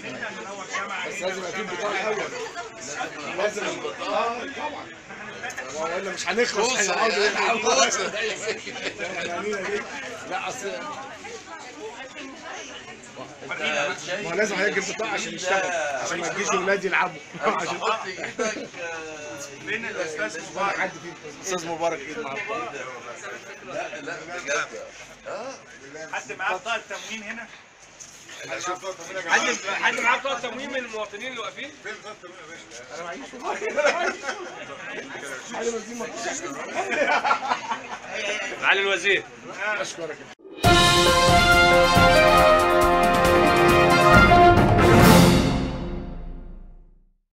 بس لازم اجيب بتاع الاول. لازم طبعا والا مش هنخلص. لا اصل ما لازم هيجيب بتاع عشان يشتغل، عشان ما تجيش ولادي يلعبوا. عشان ايدك بين الاستاذ مبارك. الاستاذ مبارك ايد معاك. لا لا بجد. حد معاه بطاقه تموين هنا؟ حد معاه بطاقه تموين من المواطنين اللي واقفين؟ فين بطاقه تموين يا باشا؟ انا معيش. معالي الوزير. معالي الوزير. اشكرك.